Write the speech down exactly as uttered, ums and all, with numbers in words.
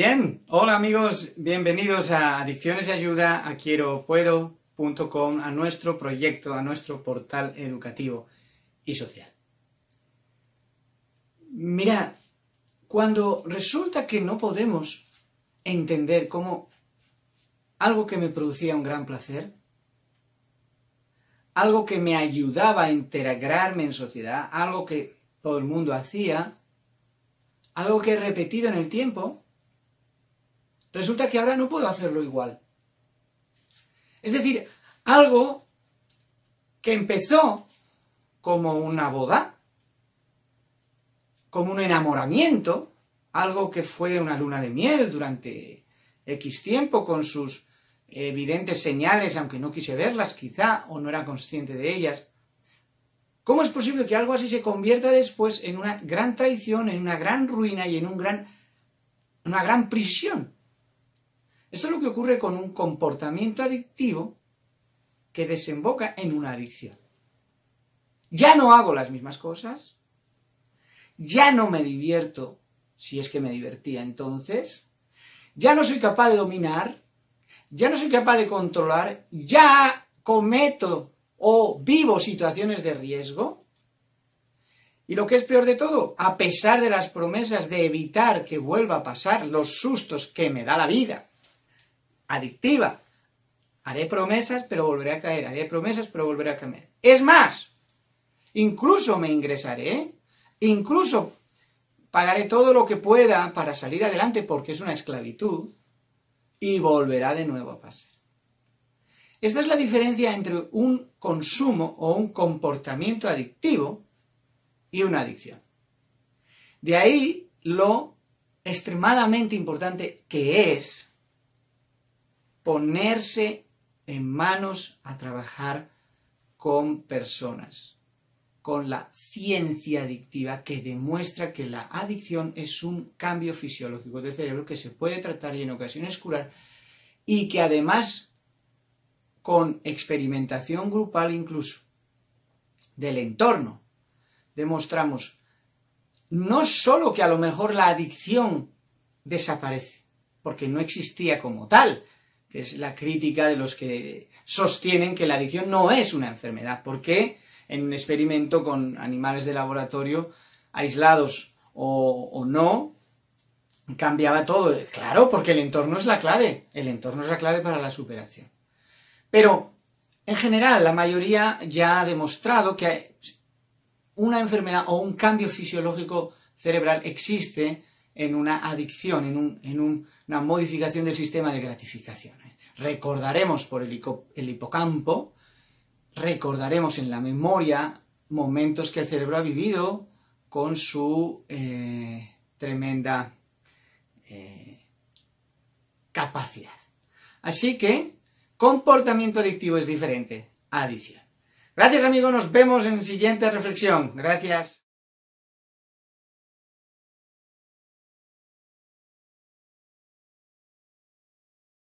Bien, hola amigos, bienvenidos a Adicciones y Ayuda, a Quiero Puedo punto com, a nuestro proyecto, a nuestro portal educativo y social. Mirad, cuando resulta que no podemos entender cómo algo que me producía un gran placer, algo que me ayudaba a integrarme en sociedad, algo que todo el mundo hacía, algo que he repetido en el tiempo, resulta que ahora no puedo hacerlo igual. Es decir, algo que empezó como una boda, como un enamoramiento, algo que fue una luna de miel durante X tiempo con sus evidentes señales, aunque no quise verlas quizá, o no era consciente de ellas. ¿Cómo es posible que algo así se convierta después en una gran traición, en una gran ruina y en un gran, una gran prisión? Esto es lo que ocurre con un comportamiento adictivo que desemboca en una adicción. Ya no hago las mismas cosas, ya no me divierto, si es que me divertía entonces, ya no soy capaz de dominar, ya no soy capaz de controlar, ya cometo o vivo situaciones de riesgo. Y lo que es peor de todo, a pesar de las promesas de evitar que vuelva a pasar los sustos que me da la vida adictiva, haré promesas pero volveré a caer, haré promesas pero volveré a caer. Es más, incluso me ingresaré, incluso pagaré todo lo que pueda para salir adelante porque es una esclavitud y volverá de nuevo a pasar. Esta es la diferencia entre un consumo o un comportamiento adictivo y una adicción. De ahí lo extremadamente importante que es ponerse en manos a trabajar con personas, con la ciencia adictiva que demuestra que la adicción es un cambio fisiológico del cerebro que se puede tratar y en ocasiones curar y que además con experimentación grupal incluso del entorno demostramos no solo que a lo mejor la adicción desaparece porque no existía como tal, que es la crítica de los que sostienen que la adicción no es una enfermedad, porque en un experimento con animales de laboratorio aislados o, o no, cambiaba todo. Claro, porque el entorno es la clave, el entorno es la clave para la superación. Pero, en general, la mayoría ya ha demostrado que una enfermedad o un cambio fisiológico cerebral existe en una adicción, en, un, en un, una modificación del sistema de gratificaciones. Recordaremos por el, hipo, el hipocampo, recordaremos en la memoria momentos que el cerebro ha vivido con su eh, tremenda eh, capacidad. Así que, comportamiento adictivo es diferente a adicción. Gracias amigos, nos vemos en la siguiente reflexión. Gracias.